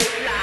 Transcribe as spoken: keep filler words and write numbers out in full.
so loud.